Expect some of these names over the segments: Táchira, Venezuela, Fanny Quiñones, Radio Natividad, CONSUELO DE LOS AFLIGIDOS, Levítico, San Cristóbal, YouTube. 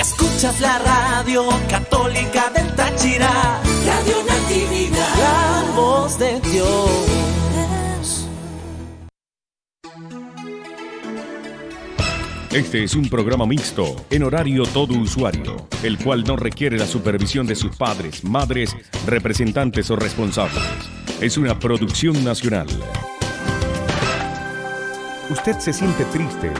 Escuchas la radio católica del Táchira, Radio Natividad, la voz de Dios. Este es un programa mixto, en horario todo usuario, el cual no requiere la supervisión de sus padres, madres, representantes o responsables. Es una producción nacional. Usted se siente triste,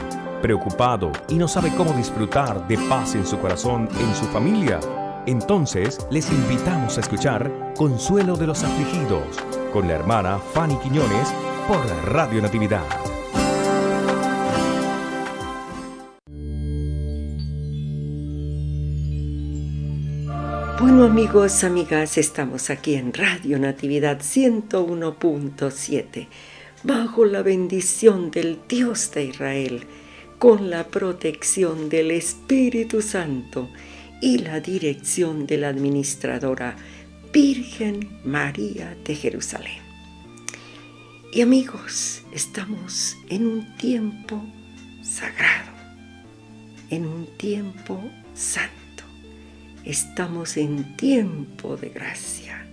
preocupado y no sabe cómo disfrutar de paz en su corazón, en su familia. Entonces, les invitamos a escuchar Consuelo de los Afligidos con la hermana Fanny Quiñones por Radio Natividad. Bueno, amigos, amigas, estamos aquí en Radio Natividad 101.7, bajo la bendición del Dios de Israel, con la protección del Espíritu Santo y la dirección de la administradora Virgen María de Jerusalén. Y amigos, estamos en un tiempo sagrado, en un tiempo santo. Estamos en tiempo de gracia,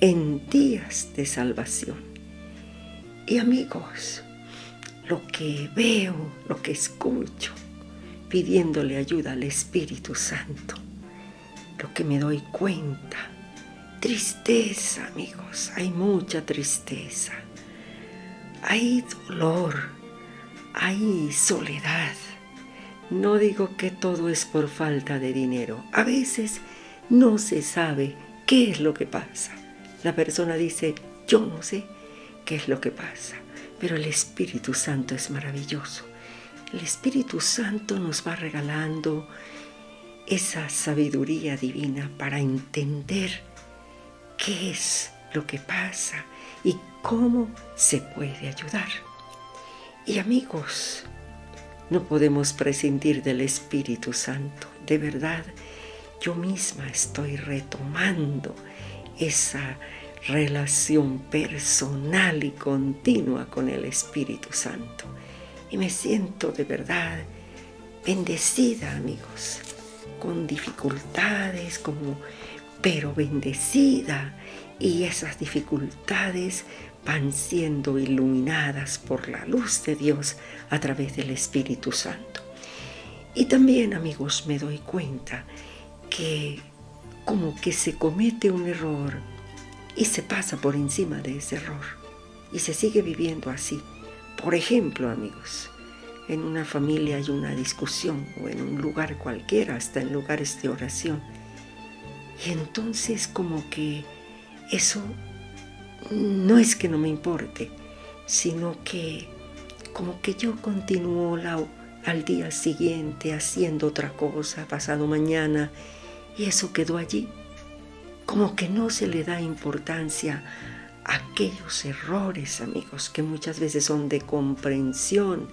en días de salvación. Y amigos, lo que veo, lo que escucho, pidiéndole ayuda al Espíritu Santo, lo que me doy cuenta, tristeza, amigos, hay mucha tristeza, hay dolor, hay soledad. No digo que todo es por falta de dinero, a veces no se sabe qué es lo que pasa. La persona dice, yo no sé qué es lo que pasa. Pero el Espíritu Santo es maravilloso. El Espíritu Santo nos va regalando esa sabiduría divina para entender qué es lo que pasa y cómo se puede ayudar. Y amigos, no podemos prescindir del Espíritu Santo. De verdad, yo misma estoy retomando esa relación personal y continua con el Espíritu Santo. Y me siento de verdad bendecida, amigos, con dificultades, pero bendecida. Y esas dificultades van siendo iluminadas por la luz de Dios a través del Espíritu Santo. Y también, amigos, me doy cuenta que como que se comete un error y se pasa por encima de ese error y se sigue viviendo así. Por ejemplo, amigos, en una familia hay una discusión o en un lugar cualquiera, hasta en lugares de oración. Y entonces como que eso no es que no me importe, sino que como que yo continúo al día siguiente haciendo otra cosa, pasado mañana, y eso quedó allí. Como que no se le da importancia a aquellos errores, amigos, que muchas veces son de comprensión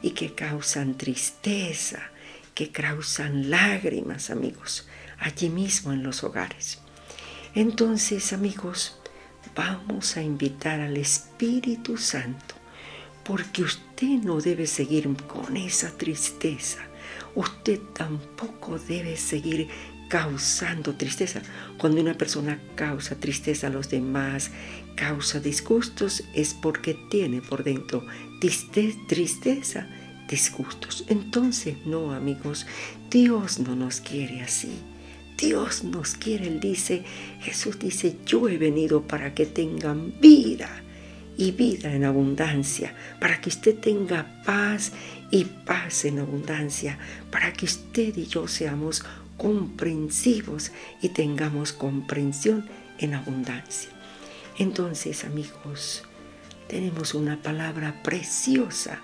y que causan tristeza, que causan lágrimas, amigos, allí mismo en los hogares. Entonces, amigos, vamos a invitar al Espíritu Santo, porque usted no debe seguir con esa tristeza. Usted tampoco debe seguir causando tristeza. Cuando una persona causa tristeza a los demás, causa disgustos, es porque tiene por dentro tristeza, disgustos. Entonces, no, amigos, Dios no nos quiere así. Dios nos quiere, Él dice, Jesús dice, yo he venido para que tengan vida y vida en abundancia, para que usted tenga paz y paz en abundancia, para que usted y yo seamos comprensivos y tengamos comprensión en abundancia. Entonces, amigos, tenemos una palabra preciosa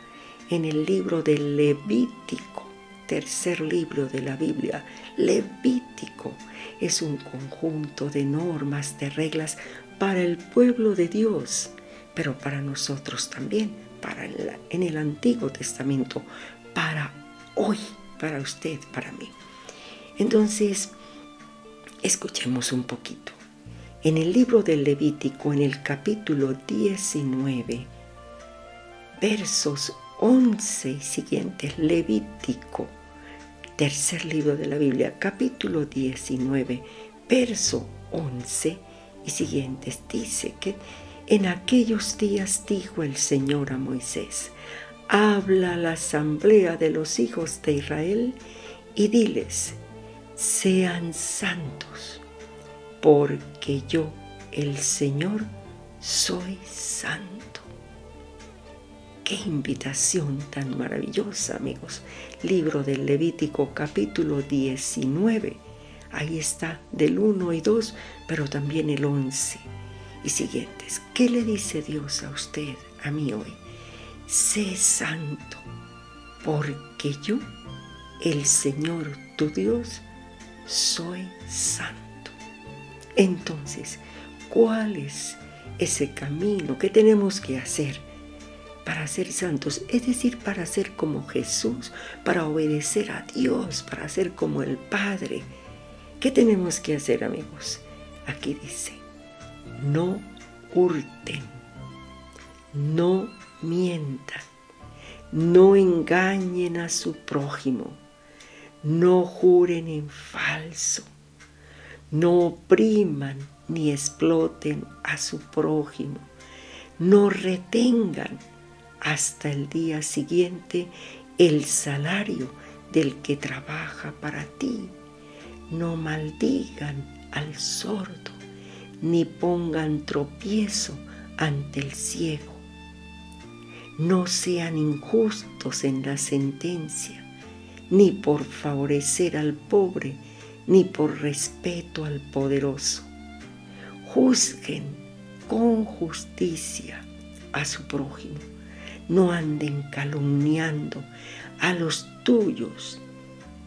en el libro de Levítico, tercer libro de la Biblia. Levítico es un conjunto de normas, de reglas para el pueblo de Dios, pero para nosotros también, en el Antiguo Testamento, para hoy, para usted, para mí. Entonces, escuchemos un poquito. En el libro del Levítico, en el capítulo 19, versos 11 y siguientes, Levítico Tercer libro de la Biblia, capítulo 19, verso 11 y siguientes, dice que en aquellos días dijo el Señor a Moisés: habla a la asamblea de los hijos de Israel y diles, sean santos, porque yo, el Señor, soy santo. ¡Qué invitación tan maravillosa, amigos! Libro del Levítico, capítulo 19. Ahí está del 1 y 2, pero también el 11 y siguientes. ¿Qué le dice Dios a usted, a mí hoy? Sé santo, porque yo, el Señor tu Dios, soy santo. Entonces, ¿cuál es ese camino que tenemos que hacer para ser santos? Es decir, para ser como Jesús, para obedecer a Dios, para ser como el Padre. ¿Qué tenemos que hacer, amigos? Aquí dice: no hurten, no mientan, no engañen a su prójimo, no juren en falso, no opriman ni exploten a su prójimo, no retengan hasta el día siguiente el salario del que trabaja para ti. No maldigan al sordo, ni pongan tropiezo ante el ciego. No sean injustos en la sentencia, ni por favorecer al pobre, ni por respeto al poderoso. Juzguen con justicia a su prójimo. No anden calumniando a los tuyos,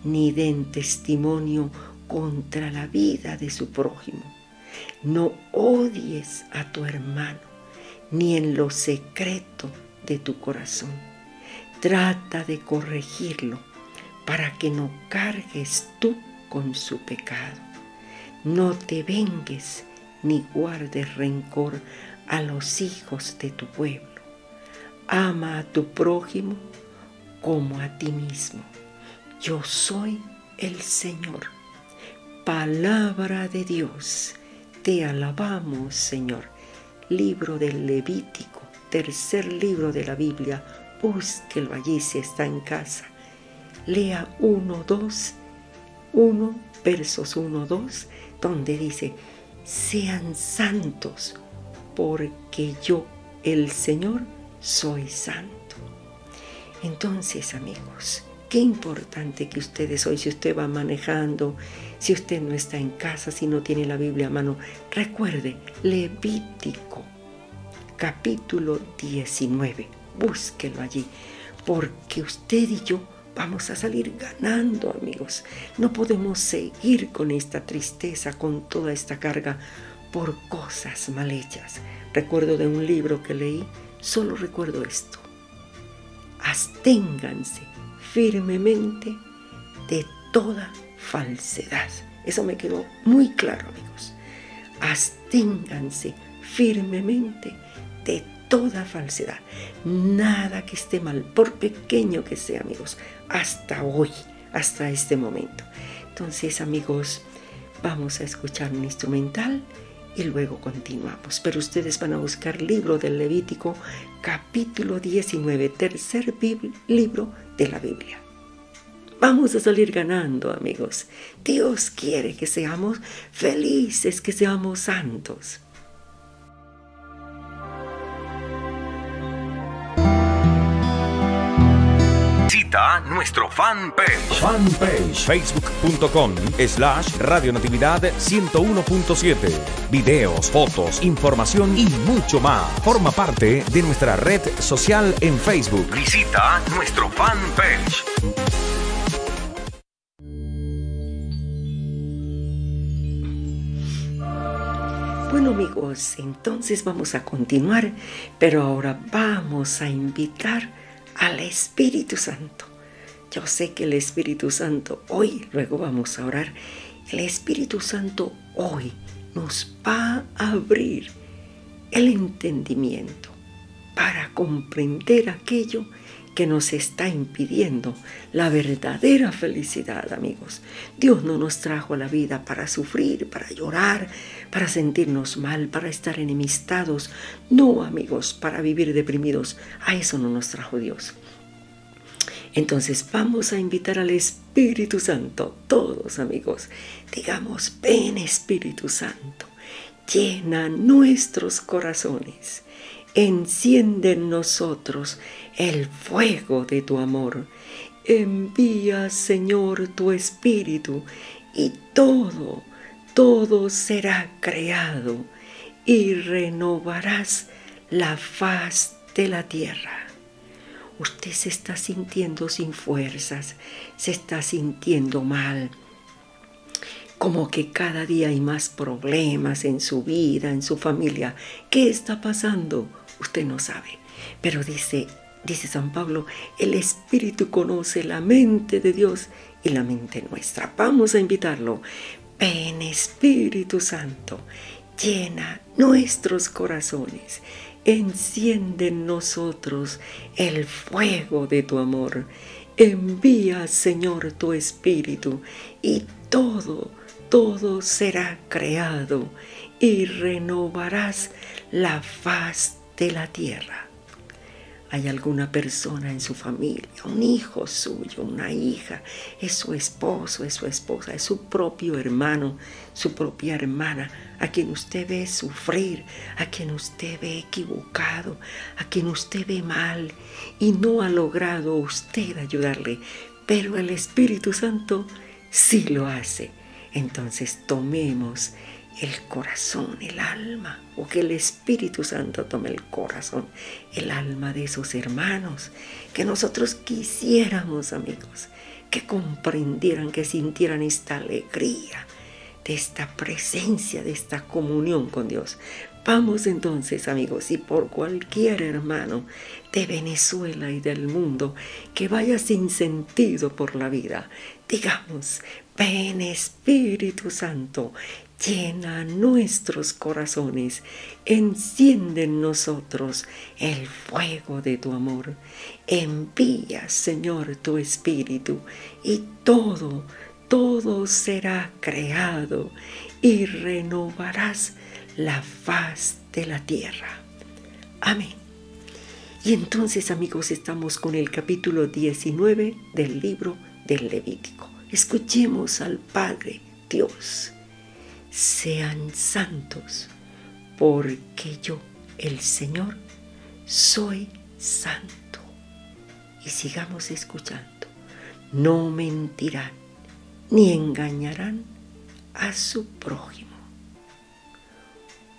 ni den testimonio contra la vida de su prójimo. No odies a tu hermano, ni en lo secreto de tu corazón. Trata de corregirlo, para que no cargues tú con su pecado. No te vengues, ni guardes rencor a los hijos de tu pueblo. Ama a tu prójimo como a ti mismo. Yo soy el Señor. Palabra de Dios. Te alabamos, Señor. Libro del Levítico, tercer libro de la Biblia. Búsquelo allí si está en casa. Lea 1, versos 1, 2, donde dice: sean santos, porque yo, el Señor, soy santo. Entonces, amigos, qué importante que ustedes hoy, si usted va manejando, si usted no está en casa, si no tiene la Biblia a mano, recuerde Levítico, capítulo 19. Búsquelo allí, porque usted y yo vamos a salir ganando, amigos. No podemos seguir con esta tristeza, con toda esta carga por cosas mal hechas. Recuerdo de un libro que leí, solo recuerdo esto: absténganse firmemente de toda falsedad. Eso me quedó muy claro, amigos. Absténganse firmemente de toda falsedad. Nada que esté mal, por pequeño que sea, amigos, hasta hoy, hasta este momento. Entonces, amigos, vamos a escuchar un instrumental y luego continuamos. Pero ustedes van a buscar libro del Levítico, capítulo 19, tercer libro de la Biblia. Vamos a salir ganando, amigos. Dios quiere que seamos felices, que seamos santos. Visita nuestro fanpage, facebook.com/radionatividad101.7. Videos, fotos, información y mucho más. Forma parte de nuestra red social en Facebook. Visita nuestro fanpage. Bueno, amigos, entonces vamos a continuar, pero ahora vamos a invitar al Espíritu Santo. Yo sé que el Espíritu Santo hoy, luego vamos a orar, el Espíritu Santo hoy nos va a abrir el entendimiento para comprender aquello que nos está impidiendo la verdadera felicidad, amigos. Dios no nos trajo a la vida para sufrir, para llorar, para sentirnos mal, para estar enemistados. No, amigos, para vivir deprimidos. A eso no nos trajo Dios. Entonces vamos a invitar al Espíritu Santo, todos amigos. Digamos, ven Espíritu Santo, llena nuestros corazones. Enciende en nosotros el fuego de tu amor. Envía, Señor, tu Espíritu y todo, todo será creado y renovarás la faz de la tierra. Usted se está sintiendo sin fuerzas, se está sintiendo mal. Como que cada día hay más problemas en su vida, en su familia. ¿Qué está pasando? Usted no sabe, pero dice San Pablo, el Espíritu conoce la mente de Dios y la mente nuestra. Vamos a invitarlo. Ven Espíritu Santo, llena nuestros corazones, enciende en nosotros el fuego de tu amor. Envía, Señor, tu Espíritu y todo, todo será creado y renovarás la faz de la tierra. Hay alguna persona en su familia, un hijo suyo, una hija, es su esposo, es su esposa, es su propio hermano, su propia hermana, a quien usted ve sufrir, a quien usted ve equivocado, a quien usted ve mal y no ha logrado usted ayudarle, pero el Espíritu Santo sí lo hace. Entonces tomemos el corazón, el alma, o que el Espíritu Santo tome el corazón, el alma de esos hermanos, que nosotros quisiéramos, amigos, que comprendieran, que sintieran esta alegría, de esta presencia, de esta comunión con Dios. Vamos entonces, amigos, y por cualquier hermano de Venezuela y del mundo que vaya sin sentido por la vida, digamos, ven Espíritu Santo, llena nuestros corazones, enciende en nosotros el fuego de tu amor. Envía, Señor, tu Espíritu y todo, todo será creado y renovarás la faz de la tierra. Amén. Y entonces, amigos, estamos con el capítulo 19 del libro del Levítico. Escuchemos al Padre Dios. Sean santos, porque yo, el Señor, soy santo. Y sigamos escuchando. No mentirán ni engañarán a su prójimo.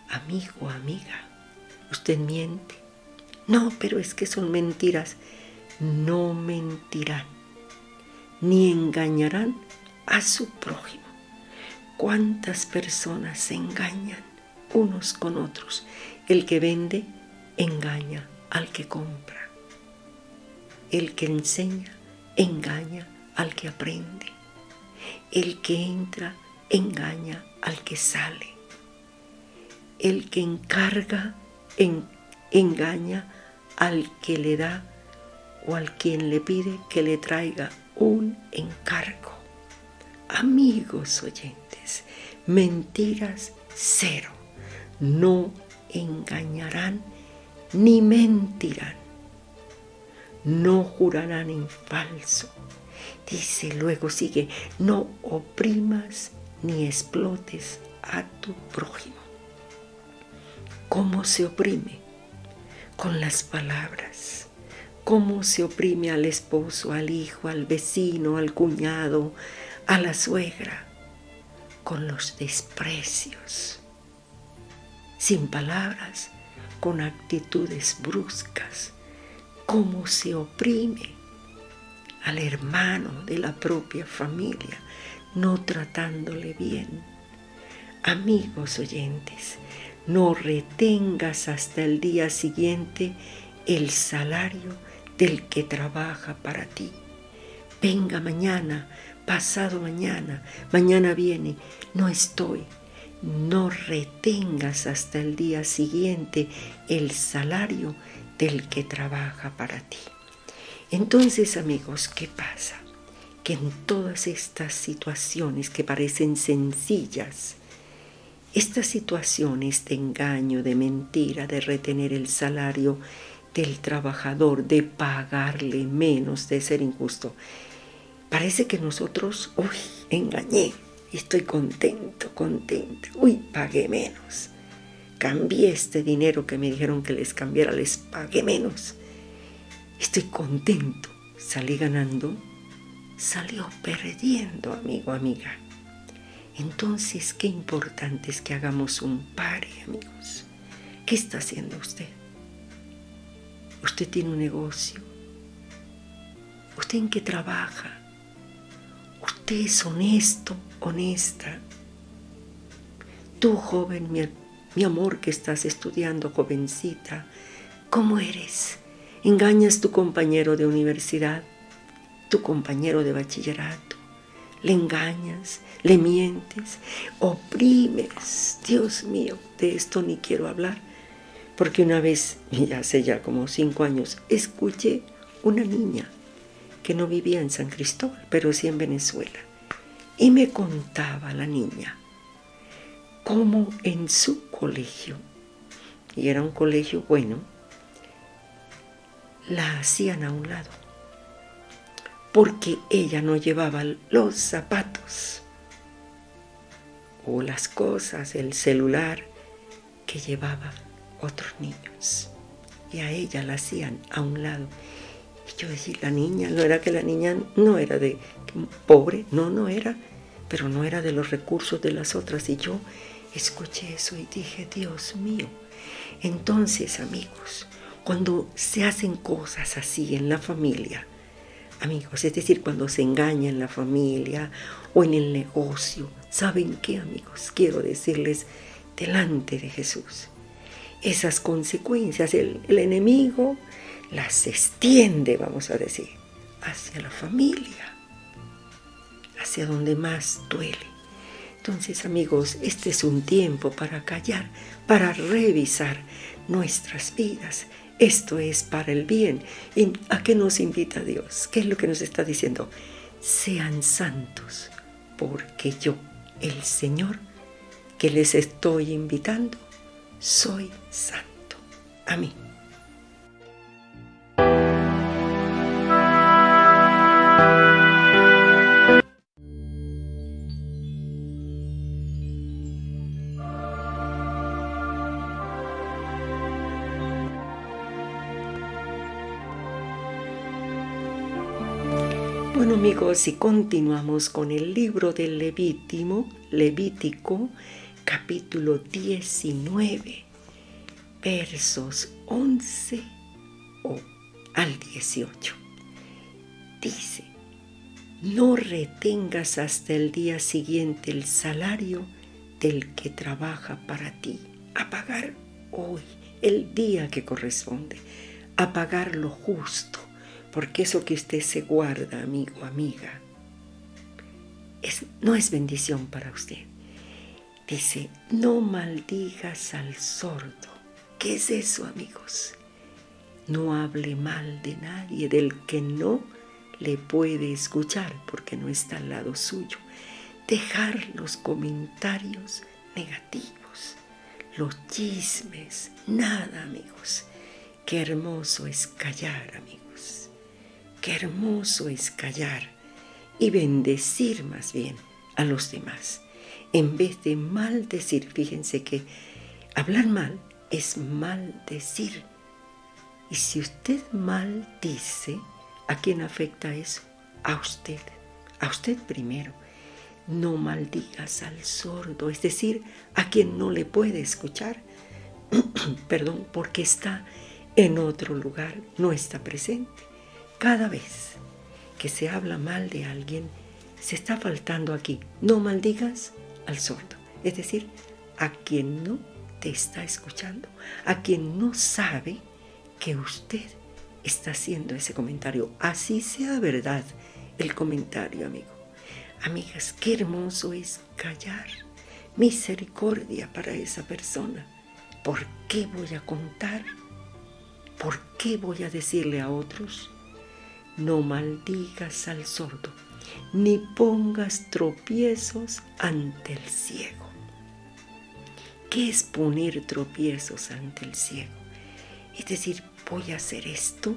Amigo, amiga, ¿usted miente? No, pero es que son mentiras. No mentirán ni engañarán a su prójimo. ¿Cuántas personas se engañan unos con otros? El que vende engaña al que compra. El que enseña engaña al que aprende. El que entra engaña al que sale. El que encarga engaña al que le da o al quien le pide que le traiga un encargo. Amigos oyentes, mentiras cero. No engañarán ni mentirán. No jurarán en falso. Dice, luego sigue, no oprimas ni explotes a tu prójimo. ¿Cómo se oprime? Con las palabras. ¿Cómo se oprime al esposo, al hijo, al vecino, al cuñado, a la suegra? Con los desprecios, sin palabras, con actitudes bruscas. ¿Cómo se oprime al hermano de la propia familia, no tratándole bien? Amigos oyentes, no retengas hasta el día siguiente el salario del que trabaja para ti. Venga mañana, pasado mañana, mañana viene, no estoy. No retengas hasta el día siguiente el salario del que trabaja para ti. Entonces, amigos, ¿qué pasa? Que en todas estas situaciones que parecen sencillas, estas situaciones de engaño, de mentira, de retener el salario del trabajador, de pagarle menos, de ser injusto, parece que nosotros, uy, engañé, estoy contento, contenta, uy, pagué menos, cambié este dinero que me dijeron que les cambiara, les pagué menos, estoy contento, salí ganando, salió perdiendo, amigo, amiga. Entonces, qué importante es que hagamos un pare, amigos. ¿Qué está haciendo usted? ¿Usted tiene un negocio? ¿Usted en qué trabaja? ¿Usted es honesto, honesta? Tú, joven, mi amor, que estás estudiando, jovencita, ¿cómo eres? ¿Engañas a tu compañero de universidad, tu compañero de bachillerato? Le engañas, le mientes, oprimes. Dios mío, de esto ni quiero hablar, porque una vez, hace ya como 5 años, escuché una niña que no vivía en San Cristóbal, pero sí en Venezuela, y me contaba la niña cómo en su colegio, y era un colegio bueno, la hacían a un lado, porque ella no llevaba los zapatos o las cosas, el celular que llevaban otros niños. Y a ella la hacían a un lado. Y yo decía, la niña, no era que la niña no era de pobre, no, no era, pero no era de los recursos de las otras. Y yo escuché eso y dije, Dios mío. Entonces, amigos, cuando se hacen cosas así en la familia, amigos, es decir, cuando se engaña en la familia o en el negocio, ¿saben qué, amigos? Quiero decirles, delante de Jesús, esas consecuencias, el enemigo las extiende, vamos a decir, hacia la familia, hacia donde más duele. Entonces, amigos, este es un tiempo para callar, para revisar nuestras vidas. Esto es para el bien. ¿Y a qué nos invita Dios? ¿Qué es lo que nos está diciendo? Sean santos, porque yo, el Señor, que les estoy invitando, soy santo. Amén. Bueno, amigos, y continuamos con el libro del Levítico, capítulo 19, versos 11 al 18. Dice, no retengas hasta el día siguiente el salario del que trabaja para ti, a pagar hoy, el día que corresponde, a pagar lo justo. Porque eso que usted se guarda, amigo, amiga, no es bendición para usted. Dice, no maldigas al sordo. ¿Qué es eso, amigos? No hable mal de nadie, del que no le puede escuchar, porque no está al lado suyo. Dejar los comentarios negativos, los chismes, nada, amigos. Qué hermoso es callar, amigos. Qué hermoso es callar y bendecir más bien a los demás. En vez de maldecir, fíjense que hablar mal es maldecir. Y si usted maldice, ¿a quién afecta eso? A usted primero. No maldigas al sordo, es decir, a quien no le puede escuchar, perdón, porque está en otro lugar, no está presente. Cada vez que se habla mal de alguien, se está faltando aquí. No maldigas al sordo, es decir, a quien no te está escuchando, a quien no sabe que usted está haciendo ese comentario. Así sea verdad el comentario, amigo. Amigas, qué hermoso es callar. Misericordia para esa persona. ¿Por qué voy a contar? ¿Por qué voy a decirle a otros? No maldigas al sordo, ni pongas tropiezos ante el ciego. ¿Qué es poner tropiezos ante el ciego? Es decir, voy a hacer esto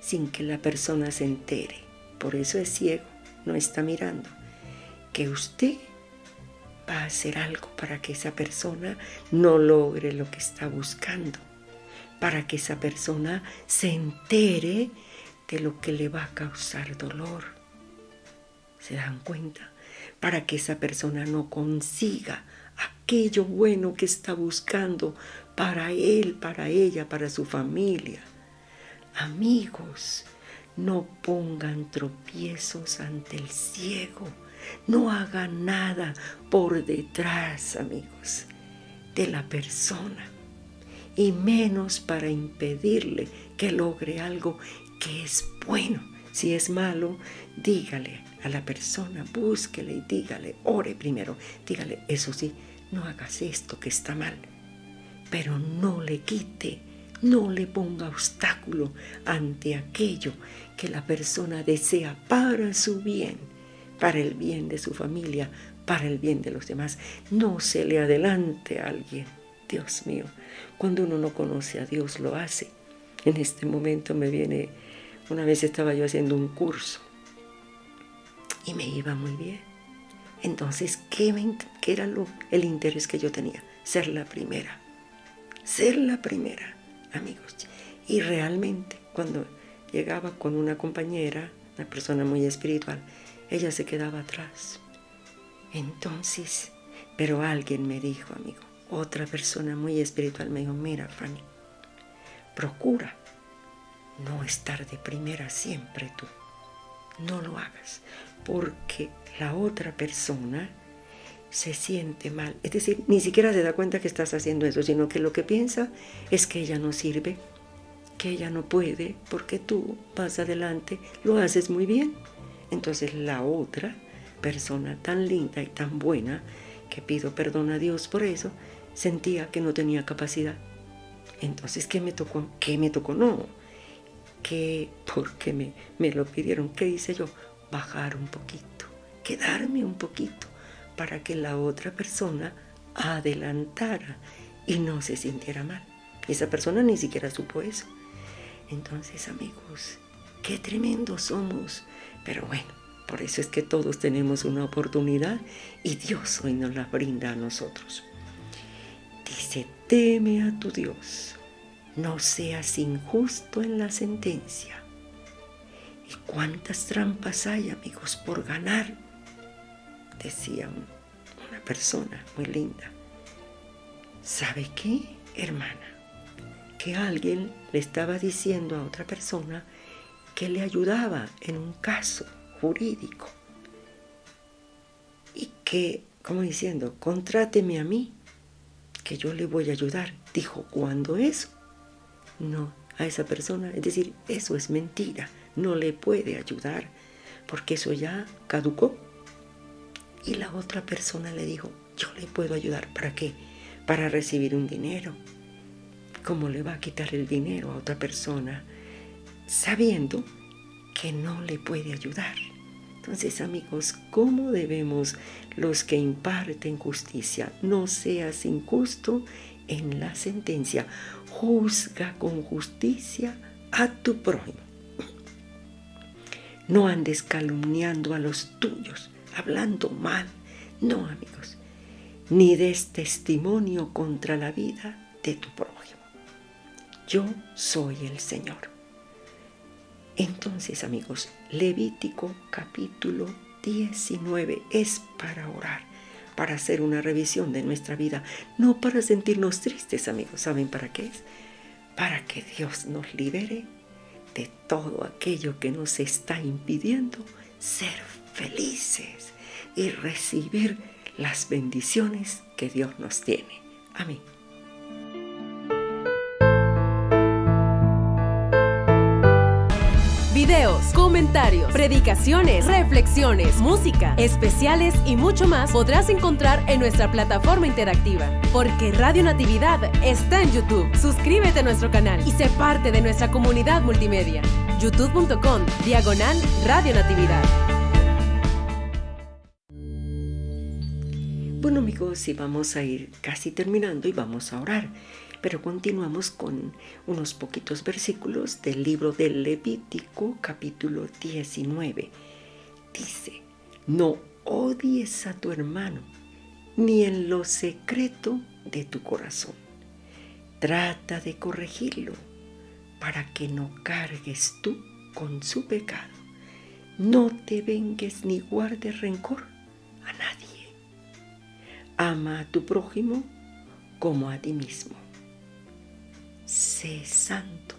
sin que la persona se entere. Por eso es ciego, no está mirando. Que usted va a hacer algo para que esa persona no logre lo que está buscando, para que esa persona se entere de lo que le va a causar dolor. ¿Se dan cuenta? Para que esa persona no consiga aquello bueno que está buscando para él, para ella, para su familia. Amigos, no pongan tropiezos ante el ciego. No hagan nada por detrás, amigos, de la persona, y menos para impedirle que logre algo que es bueno. Si es malo, dígale a la persona, búsquele y dígale, ore primero, dígale, eso sí, no hagas esto que está mal, pero no le quite, no le ponga obstáculo ante aquello que la persona desea para su bien, para el bien de su familia, para el bien de los demás. No se le adelante a alguien. Dios mío, cuando uno no conoce a Dios, lo hace. En este momento me viene, una vez estaba yo haciendo un curso y me iba muy bien. Entonces, ¿qué era el interés que yo tenía? Ser la primera. Ser la primera, amigos. Y realmente, cuando llegaba con una compañera, una persona muy espiritual, ella se quedaba atrás. Entonces, pero alguien me dijo, amigo, otra persona muy espiritual me dijo, mira, Fanny, procura no estar de primera siempre tú. No lo hagas, porque la otra persona se siente mal. Es decir, ni siquiera se da cuenta que estás haciendo eso, sino que lo que piensa es que ella no sirve, que ella no puede, porque tú vas adelante, lo haces muy bien. Entonces la otra persona tan linda y tan buena, que pido perdón a Dios por eso, sentía que no tenía capacidad. Entonces, ¿qué me tocó? ¿Qué me tocó? No, que porque me lo pidieron. ¿Qué hice yo? Bajar un poquito, quedarme un poquito, para que la otra persona adelantara y no se sintiera mal. Y esa persona ni siquiera supo eso. Entonces, amigos, qué tremendos somos. Pero bueno, por eso es que todos tenemos una oportunidad y Dios hoy nos la brinda a nosotros. Dice, teme a tu Dios, no seas injusto en la sentencia. ¿Y cuántas trampas hay, amigos, por ganar? Decía una persona muy linda. ¿Sabe qué, hermana? Que alguien le estaba diciendo a otra persona que le ayudaba en un caso jurídico y que, como diciendo, contráteme a mí, que yo le voy a ayudar. Dijo, ¿cuándo eso? No, a esa persona, es decir, eso es mentira, no le puede ayudar, porque eso ya caducó. Y la otra persona le dijo, yo le puedo ayudar, ¿para qué? Para recibir un dinero. ¿Cómo le va a quitar el dinero a otra persona sabiendo que no le puede ayudar? Entonces, amigos, ¿cómo debemos los que imparten justicia? No seas injusto en la sentencia. Juzga con justicia a tu prójimo. No andes calumniando a los tuyos, hablando mal. No, amigos, ni des testimonio contra la vida de tu prójimo. Yo soy el Señor. Entonces, amigos, Levítico capítulo 19 es para orar, para hacer una revisión de nuestra vida, no para sentirnos tristes, amigos. ¿Saben para qué es? Para que Dios nos libere de todo aquello que nos está impidiendo ser felices y recibir las bendiciones que Dios nos tiene. Amén. Videos, comentarios, predicaciones, reflexiones, música, especiales y mucho más podrás encontrar en nuestra plataforma interactiva. Porque Radio Natividad está en YouTube. Suscríbete a nuestro canal y sé parte de nuestra comunidad multimedia. youtube.com/Radio Natividad. Bueno, amigos, y vamos a ir casi terminando y vamos a orar, pero continuamos con unos poquitos versículos del libro de Levítico, capítulo 19. Dice: no odies a tu hermano, ni en lo secreto de tu corazón. Trata de corregirlo, para que no cargues tú con su pecado. No te vengues ni guardes rencor a nadie. Ama a tu prójimo como a ti mismo. Sé santo,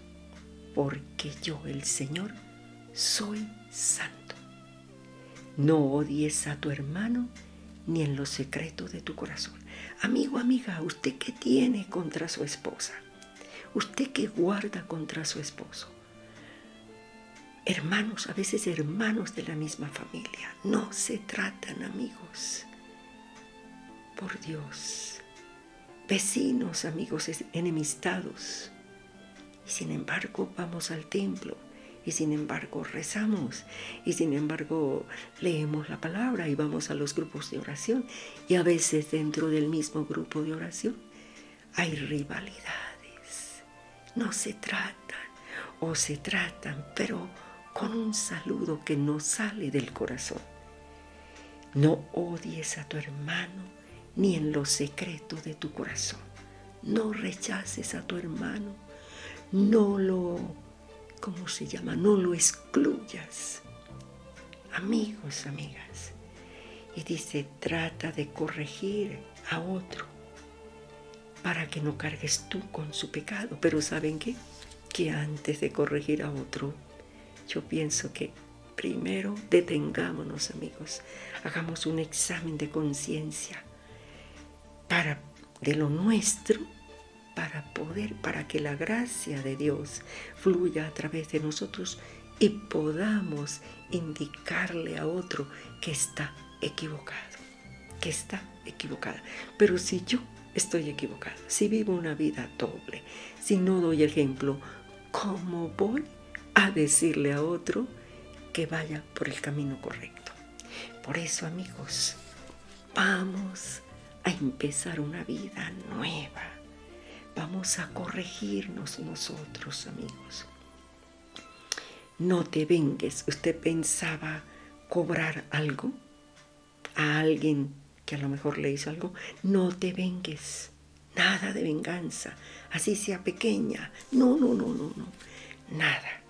porque yo, el Señor, soy santo. No odies a tu hermano ni en los secretos de tu corazón. Amigo, amiga, ¿usted qué tiene contra su esposa? ¿Usted qué guarda contra su esposo? Hermanos, a veces hermanos de la misma familia, no se tratan, amigos. Por Dios, vecinos, amigos enemistados, y sin embargo vamos al templo, y sin embargo rezamos, y sin embargo leemos la palabra y vamos a los grupos de oración, y a veces dentro del mismo grupo de oración hay rivalidades, no se tratan, o se tratan, pero con un saludo que no sale del corazón. No odies a tu hermano ni en los secretos de tu corazón. No rechaces a tu hermano, no lo, no lo excluyas. Amigos, amigas, y dice, trata de corregir a otro para que no cargues tú con su pecado. Pero ¿saben qué? Que antes de corregir a otro, yo pienso que primero detengámonos, amigos, hagamos un examen de conciencia, de lo nuestro, para que la gracia de Dios fluya a través de nosotros y podamos indicarle a otro que está equivocado, que está equivocada. Pero si yo estoy equivocado, si vivo una vida doble, si no doy ejemplo, ¿cómo voy a decirle a otro que vaya por el camino correcto? Por eso, amigos, vamos a empezar una vida nueva. Vamos a corregirnos nosotros, amigos. No te vengues. ¿Usted pensaba cobrar algo a alguien que a lo mejor le hizo algo? No te vengues. Nada de venganza, así sea pequeña. No. Nada.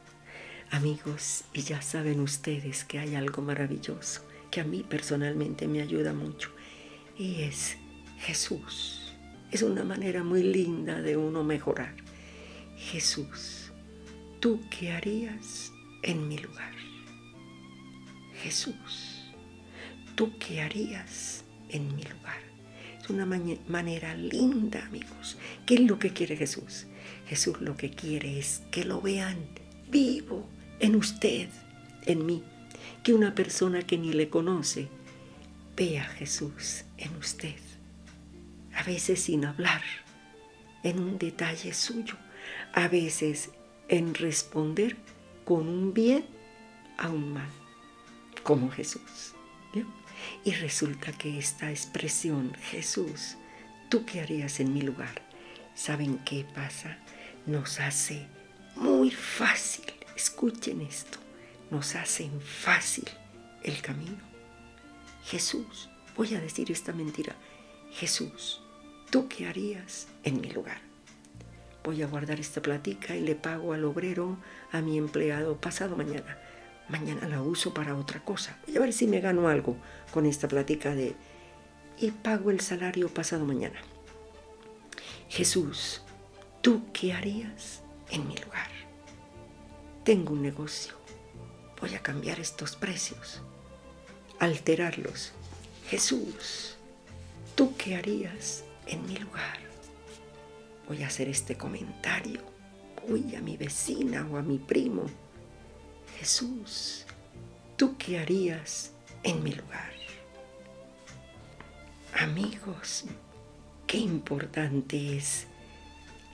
Amigos, y ya saben ustedes que hay algo maravilloso que a mí personalmente me ayuda mucho, y es Jesús. Es una manera muy linda de uno mejorar. Jesús, ¿tú qué harías en mi lugar? Jesús, ¿tú qué harías en mi lugar? Es una manera linda, amigos. ¿Qué es lo que quiere Jesús? Jesús lo que quiere es que lo vean vivo en usted, en mí. Que una persona que ni le conoce vea a Jesús en usted, a veces sin hablar, en un detalle suyo, a veces en responder con un bien a un mal, como Jesús. ¿Sí? Y resulta que esta expresión, Jesús, ¿tú qué harías en mi lugar? ¿Saben qué pasa? Nos hace muy fácil, escuchen esto, nos hacen fácil el camino. Jesús, voy a decir esta mentira, Jesús, ¿tú qué harías en mi lugar? Voy a guardar esta platica y le pago al obrero, a mi empleado, pasado mañana. Mañana la uso para otra cosa. Voy a ver si me gano algo con esta platica y pago el salario pasado mañana. Jesús, ¿tú qué harías en mi lugar? Tengo un negocio, voy a cambiar estos precios, alterarlos. Jesús, ¿tú qué harías en mi lugar? Voy a hacer este comentario, voy a mi vecina o a mi primo. Jesús, ¿tú qué harías en mi lugar? Amigos, qué importante es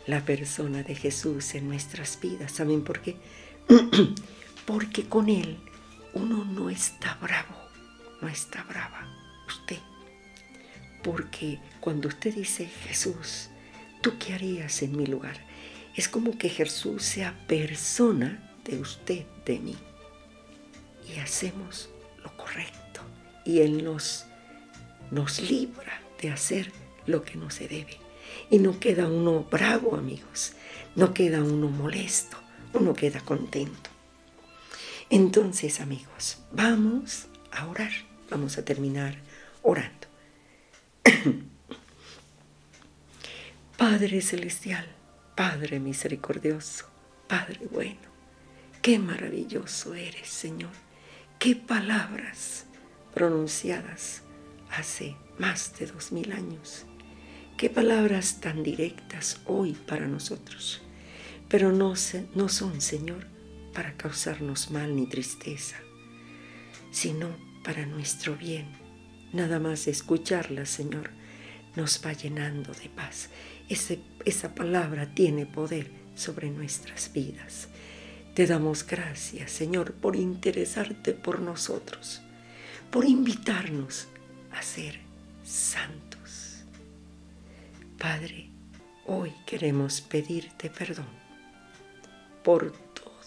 la persona de Jesús en nuestras vidas. ¿Saben por qué? porque con él uno no está bravo, no está brava usted. Porque cuando usted dice, Jesús, ¿tú qué harías en mi lugar? Es como que Jesús sea persona de usted, de mí. Y hacemos lo correcto. Y Él nos libra de hacer lo que no se debe. Y no queda uno bravo, amigos. No queda uno molesto. Uno queda contento. Entonces, amigos, vamos a orar. Vamos a terminar orando. Padre celestial, Padre misericordioso, Padre bueno, qué maravilloso eres, Señor. Qué palabras pronunciadas hace más de 2000 años. Qué palabras tan directas hoy para nosotros. Pero no son, Señor, para causarnos mal ni tristeza, sino para nuestro bien. Nada más escucharlas, Señor, nos va llenando de paz. Esa palabra tiene poder sobre nuestras vidas. Te damos gracias, Señor, por interesarte por nosotros, por invitarnos a ser santos. Padre, hoy queremos pedirte perdón por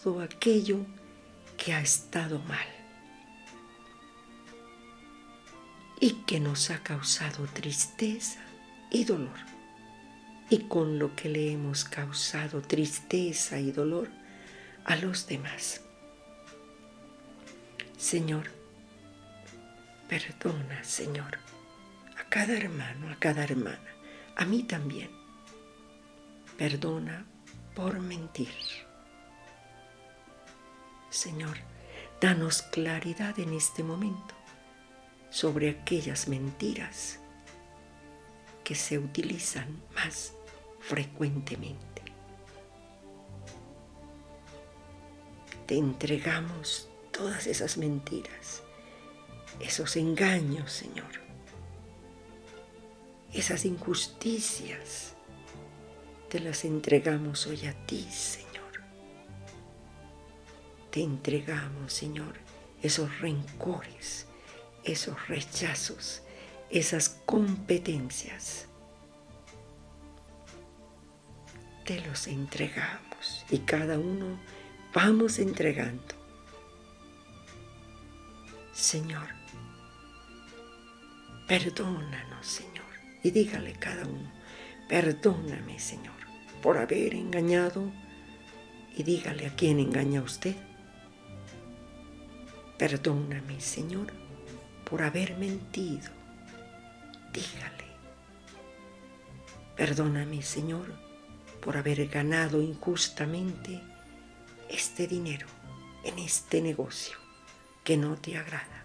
todo aquello que ha estado mal y que nos ha causado tristeza y dolor. Y con lo que le hemos causado tristeza y dolor a los demás. Señor, perdona, Señor, a cada hermano, a cada hermana, a mí también. Perdona por mentir. Señor, danos claridad en este momento sobre aquellas mentiras que se utilizan más frecuentemente. Te entregamos todas esas mentiras, esos engaños, Señor, esas injusticias, te las entregamos hoy a ti, Señor. Te entregamos, Señor, esos rencores, esos rechazos, esas competencias. Te los entregamos y cada uno vamos entregando. Señor, perdónanos, Señor, y dígale cada uno, perdóname, Señor, por haber engañado, y dígale a quién engaña usted. Perdóname, Señor, por haber mentido, dígale. Perdóname, Señor, por haber ganado injustamente este dinero en este negocio que no te agrada.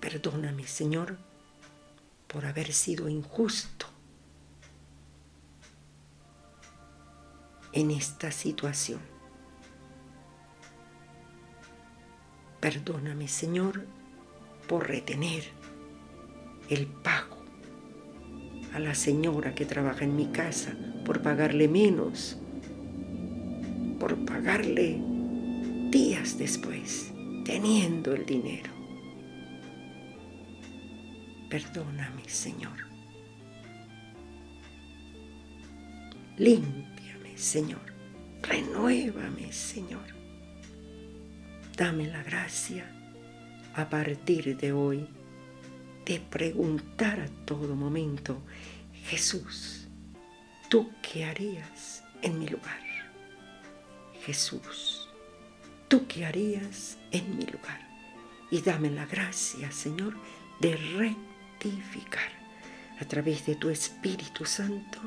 Perdóname, Señor, por haber sido injusto en esta situación. Perdóname, Señor, por retener el pago a la señora que trabaja en mi casa, por pagarle menos, por pagarle días después, teniendo el dinero. Perdóname, Señor. Límpiame, Señor. Renuévame, Señor. Dame la gracia a partir de hoy de preguntar a todo momento, Jesús, ¿tú qué harías en mi lugar? Jesús, ¿tú qué harías en mi lugar? Y dame la gracia, Señor, de rectificar. A través de tu Espíritu Santo,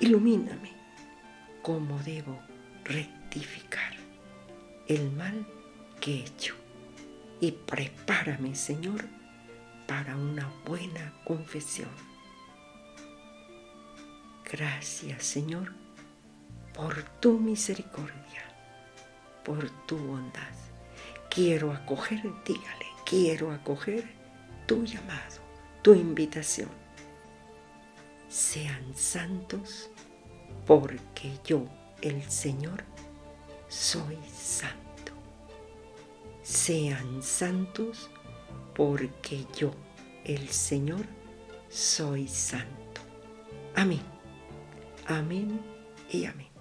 ilumíname cómo debo rectificar el mal que he hecho. Y prepárame, Señor, para una buena confesión. Gracias, Señor, por tu misericordia, por tu bondad. Quiero acoger, dígale, quiero acoger tu llamado, tu invitación. Sean santos porque yo, el Señor, soy santo. Sean santos porque yo, el Señor, soy santo. Amén. Amén y amén.